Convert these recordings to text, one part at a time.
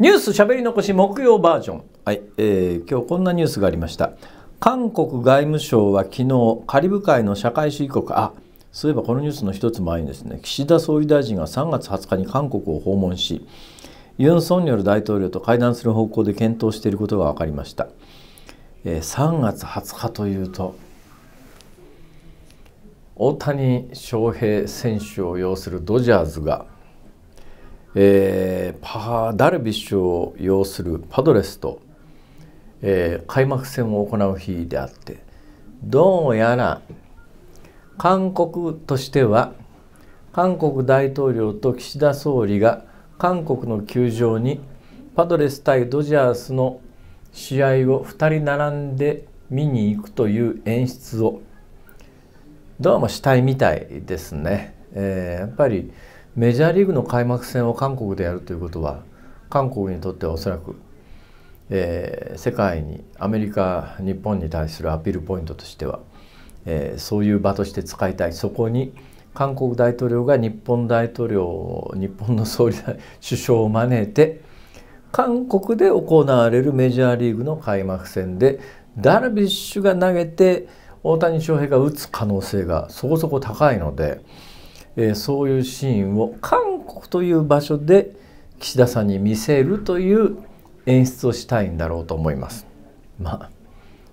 ニュースしゃべり残し木曜バージョン、はい今日こんなニュースがありました。韓国外務省は昨日カリブ海の社会主義国、そういえばこのニュースの一つ前にですね、岸田総理大臣が3月20日に韓国を訪問し、ユン・ソンニョル大統領と会談する方向で検討していることが分かりました。3月20日というと、大谷翔平選手を擁するドジャーズがダルビッシュを擁するパドレスと、開幕戦を行う日であって、どうやら韓国としては韓国大統領と岸田総理が韓国の球場にパドレス対ドジャースの試合を2人並んで見に行くという演出をどうもしたいみたいですね。やっぱりメジャーリーグの開幕戦を韓国でやるということは、韓国にとってはおそらく、世界にアメリカ、日本に対するアピールポイントとしては、そういう場として使いたい。そこに韓国大統領が日本の首相を招いて、韓国で行われるメジャーリーグの開幕戦でダルビッシュが投げて大谷翔平が打つ可能性がそこそこ高いので。そういうシーンを韓国という場所で岸田さんに見せるという演出をしたいんだろうと思います。まあ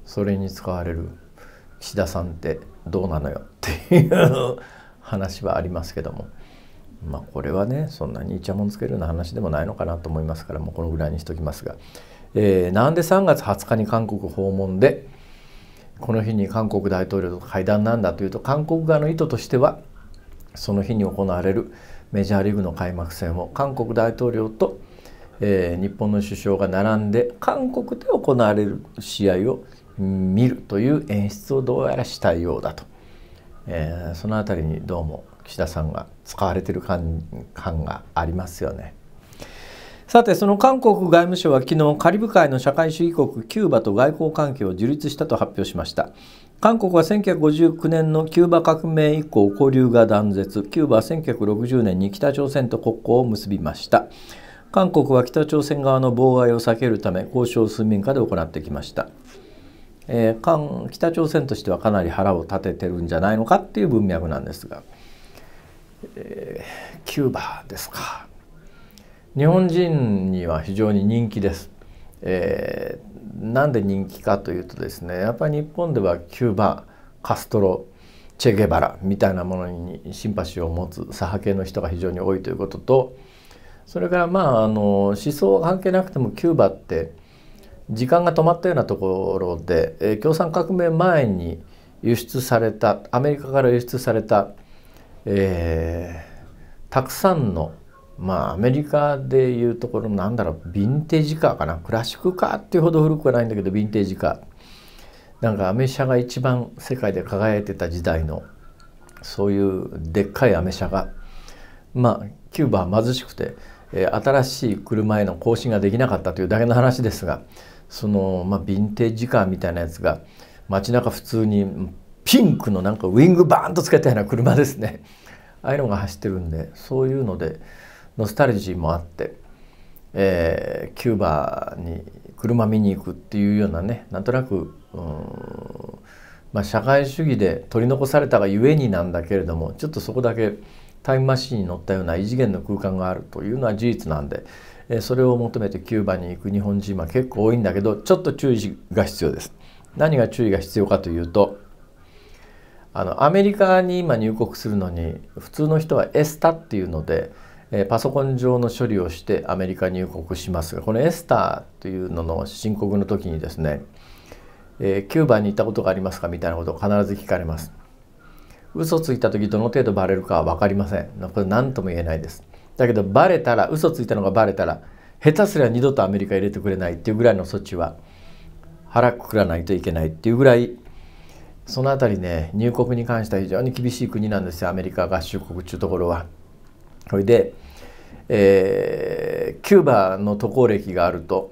それに使われる岸田さんってどうなのよっていう話はありますけども、まあこれはね、そんなにイチャモンつけるような話でもないのかなと思いますから、もうこのぐらいにしときますが、なんで3月20日に韓国訪問でこの日に韓国大統領と会談なんだというと、韓国側の意図としてはその日に行われるメジャーリーグの開幕戦を韓国大統領と、日本の首相が並んで韓国で行われる試合を見るという演出をどうやらしたいようだと、その辺りにどうも岸田さんが使われている感がありますよね。さて、その韓国外務省は昨日、カリブ海の社会主義国キューバと外交関係を樹立したと発表しました。韓国は1959年のキューバ革命以降交流が断絶、キューバは1960年に北朝鮮と国交を結びました。韓国は北朝鮮側の妨害を避けるため交渉を水面下で行ってきました、北朝鮮としてはかなり腹を立ててるんじゃないのかっていう文脈なんですが、キューバですか。日本人には非常に人気です。なんで人気かというとですね、やっぱり日本ではキューバ、カストロ、チェゲバラみたいなものにシンパシーを持つ左派系の人が非常に多いということと、それから思想は関係なくてもキューバって時間が止まったようなところで、共産革命前に輸出された、アメリカから輸出された、たくさんのアメリカでいうところのヴィンテージカーかな、クラシックカーっていうほど古くはないんだけど、ヴィンテージカーなんかアメ車が一番世界で輝いてた時代の、そういうでっかいアメ車が、キューバは貧しくて、新しい車への更新ができなかったというだけの話ですが、そのヴィンテージカーみたいなやつが街中普通にピンクのウィングバーンとつけたような車ですね、ああいうのが走ってるんで、そういうのでノスタルジーもあって、キューバに車見に行くっていうようなね、なんとなく社会主義で取り残されたがゆえになんだけれども、ちょっとそこだけタイムマシンに乗ったような異次元の空間があるというのは事実なんで、それを求めてキューバに行く日本人は結構多いんだけど、ちょっと注意が必要です。何が注意が必要かというと、アメリカに今入国するのに普通の人はエスタっていうので、パソコン上の処理をしてアメリカ入国しますが、このエスターというのの申告の時にですね、キューバに行ったことがありますかみたいなことを必ず聞かれます。嘘ついた時どの程度バレるかは分かりません。これ何とも言えないです。だけどバレたら、嘘ついたのがバレたら、下手すりゃ二度とアメリカ入れてくれないっていうぐらいの措置は腹くくらないといけないっていうぐらい、そのあたりね、入国に関しては非常に厳しい国なんですよ、アメリカ合衆国というところは。それで、キューバの渡航歴があると、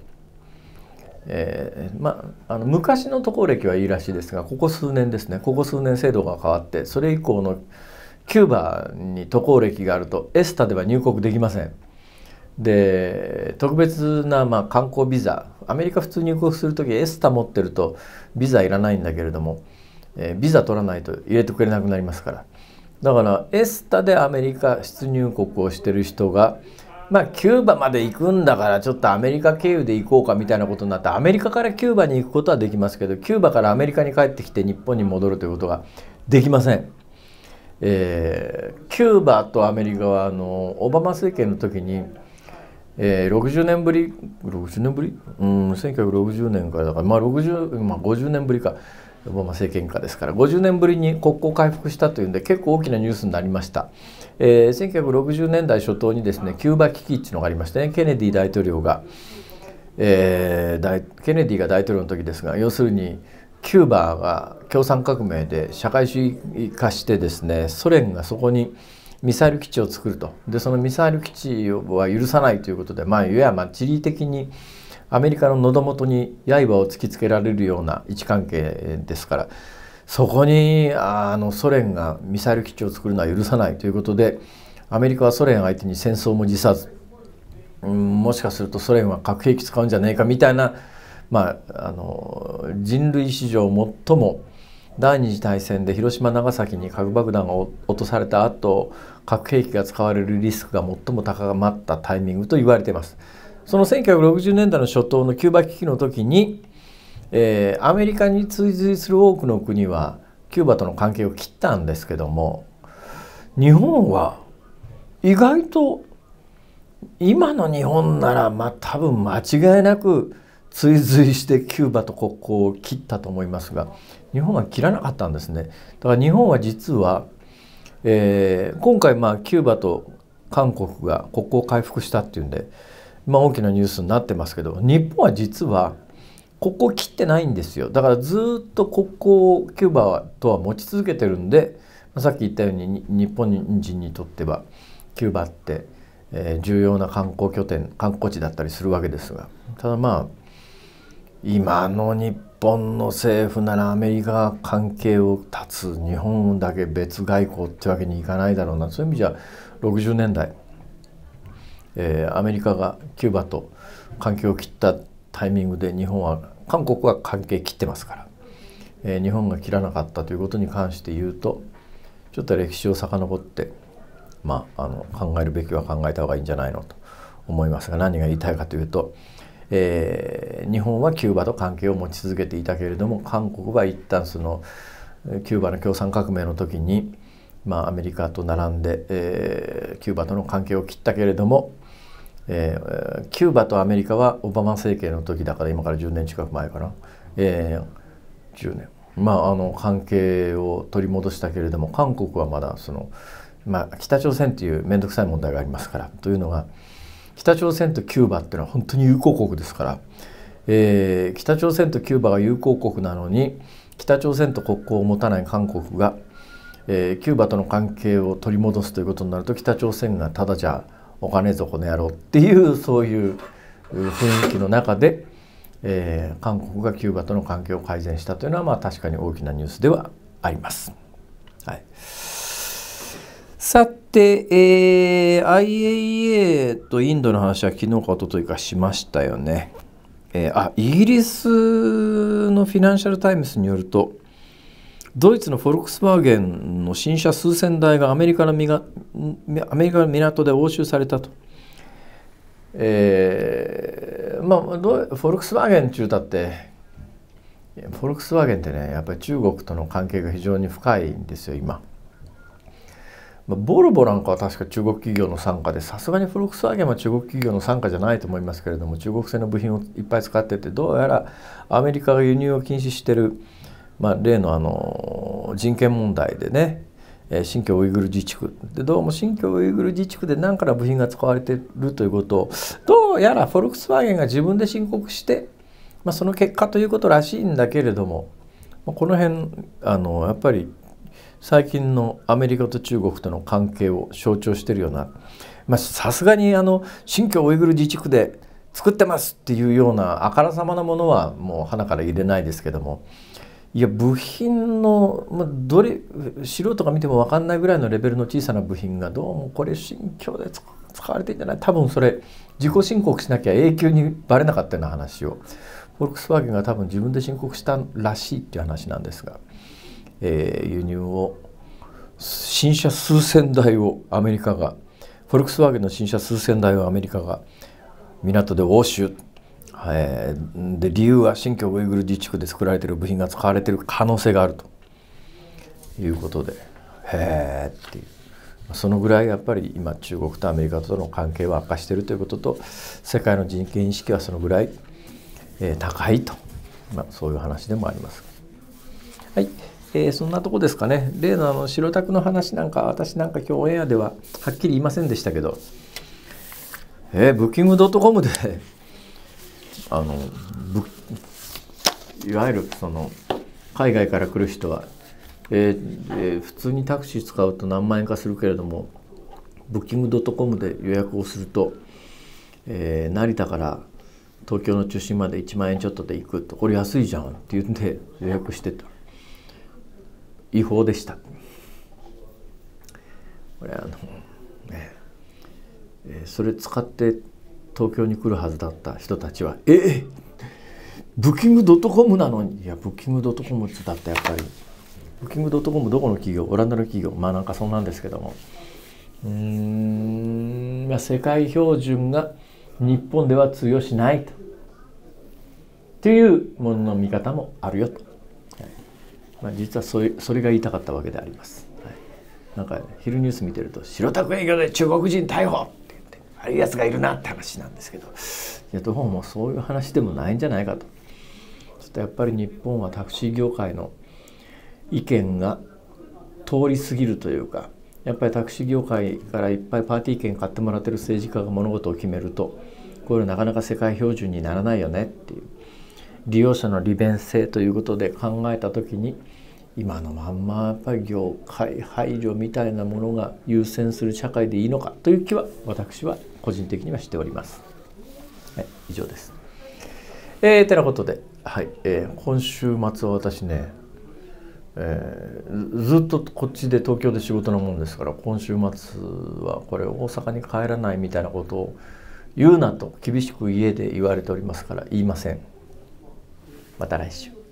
昔の渡航歴はいいらしいですが、ここ数年ですね、ここ数年制度が変わって、それ以降のキューバに渡航歴があるとエスタでは入国できません。で特別な観光ビザ、アメリカ普通入国する時エスタ持ってるとビザいらないんだけれども、ビザ取らないと入れてくれなくなりますから、だからエスタでアメリカ出入国をしてる人がキューバまで行くんだからちょっとアメリカ経由で行こうかみたいなことになって、アメリカからキューバに行くことはできますけど、キューバからアメリカに帰ってきて日本に戻るということができません。キューバとアメリカはオバマ政権の時に60年ぶり、1960年からだから、50年ぶりか、オバマ政権下ですから50年ぶりに国交回復したというんで結構大きなニュースになりました。1960年代初頭にですね、キューバ危機っていうのがありましてね、ケネディ大統領が、ケネディが大統領の時ですが、要するにキューバが共産革命で社会主義化してですね、ソ連がそこにミサイル基地を作ると、でそのミサイル基地は許さないということで、いわば地理的にアメリカの喉元に刃を突きつけられるような位置関係ですから、そこにソ連がミサイル基地を作るのは許さないということで、アメリカはソ連相手に戦争も辞さず、もしかするとソ連は核兵器使うんじゃねえかみたいな、人類史上最も第二次大戦で広島長崎に核爆弾が落とされた後、核兵器が使われるリスクが最も高まったタイミングと言われています。その1960年代の初頭のキューバ危機の時に、アメリカに追随する多くの国はキューバとの関係を切ったんですけども、日本は意外と今の日本なら多分間違いなく追随してキューバと国交を切ったと思いますが、日本は切らなかったんですね。だから日本は実は、今回キューバと韓国が国交を回復したっていうんで、大きなニュースになってますけど、日本は実は国交を切ってないんですよ。だからずっと国交をキューバとは持ち続けてるんで、さっき言ったように日本人にとってはキューバって重要な観光拠点、観光地だったりするわけですが、ただ今の日本の政府ならアメリカが関係を断つ、日本だけ別外交ってわけにいかないだろうな。そういう意味じゃ60年代アメリカがキューバと関係を切ったタイミングで日本は、韓国は関係切ってますから、日本が切らなかったということに関して言うと、ちょっと歴史を遡って、考えるべきは考えた方がいいんじゃないのと思いますが、何が言いたいかというと、日本はキューバと関係を持ち続けていたけれども、韓国は一旦そのキューバの共産革命の時に、アメリカと並んで、キューバとの関係を切ったけれども、キューバとアメリカはオバマ政権の時だから、今から10年近く前かな、10年、関係を取り戻したけれども、韓国はまだその、北朝鮮という面倒くさい問題がありますから、というのが北朝鮮とキューバっていうのは本当に友好国ですから、北朝鮮とキューバが友好国なのに、北朝鮮と国交を持たない韓国が、キューバとの関係を取り戻すということになると、北朝鮮がただじゃお金底の野郎っていう、そういう雰囲気の中で、韓国がキューバとの関係を改善したというのは、確かに大きなニュースではあります。はい、さて、IAEA とインドの話は昨日か一昨日かしましたよね。イギリスのフィナンシャル・タイムズによると、ドイツのフォルクスワーゲンの新車数千台がアメリカの港で押収されたと。フォルクスワーゲン中だって、フォルクスワーゲンってね、やっぱり中国との関係が非常に深いんですよ今。ボルボなんかは確か中国企業の傘下で、さすがにフォルクスワーゲンは中国企業の傘下じゃないと思いますけれども、中国製の部品をいっぱい使ってて、どうやらアメリカが輸入を禁止してる。例の人権問題でね、新疆ウイグル自治区で、どうも新疆ウイグル自治区で何かの部品が使われてるということを、どうやらフォルクスワーゲンが自分で申告して、その結果ということらしいんだけれども、この辺やっぱり最近のアメリカと中国との関係を象徴してるような、さすがに新疆ウイグル自治区で作ってますっていうようなあからさまなものはもう鼻から入れないですけども。いや、部品の、素人が見ても分かんないぐらいのレベルの小さな部品が、どうもこれ新疆で使われてんじゃない、多分それ自己申告しなきゃ永久にバレなかったような話をフォルクスワーゲンが多分自分で申告したらしいっていう話なんですが、輸入を新車数千台をアメリカがフォルクスワーゲンの新車数千台をアメリカが港で押収、で理由は新疆ウイグル自治区で作られている部品が使われている可能性があるということで、へえっていう、そのぐらいやっぱり今中国とアメリカとの関係は悪化しているということと、世界の人権意識はそのぐらい高いと、まあ、そういう話でもあります。はい、そんなとこですかね。例の白タクの話なんか、私なんか今日オンエアでははっきり言いませんでしたけど、ブッキング.com でいわゆるその海外から来る人は、普通にタクシー使うと何万円かするけれども、ブッキング.com で予約をすると、成田から東京の中心まで1万円ちょっとで行くと、これ安いじゃんって言って予約してた。違法でした。これそれ使って東京に来るはずだった人たちは「ブッキング.com なのに」いやブッキング.com ってだってやっぱりブッキング.com どこの企業、オランダの企業、まあなんかそうなんですけども、まあ世界標準が日本では通用しないとっていうものの見方もあるよと、まあ、実はそれが言いたかったわけであります。はい、なんか、ね、昼ニュース見てると「白タク営業で中国人逮捕!」って言って「ああいうやつがいるな」って話なんですけど、いやどうもそういう話でもないんじゃないかと。ちょっとやっぱり日本はタクシー業界の意見が通り過ぎるというか。やっぱりタクシー業界からいっぱいパーティー券買ってもらってる政治家が物事を決めると、これなかなか世界標準にならないよねっていう、利用者の利便性ということで考えた時に、今のまんまやっぱり業界配慮みたいなものが優先する社会でいいのかという気は私は個人的にはしております。はい、以上です。てなことで、はい、今週末は私ね、ずっとこっちで東京で仕事なもんですから、今週末はこれ大阪に帰らないみたいなことを言うなと厳しく家で言われておりますから言いません。また来週。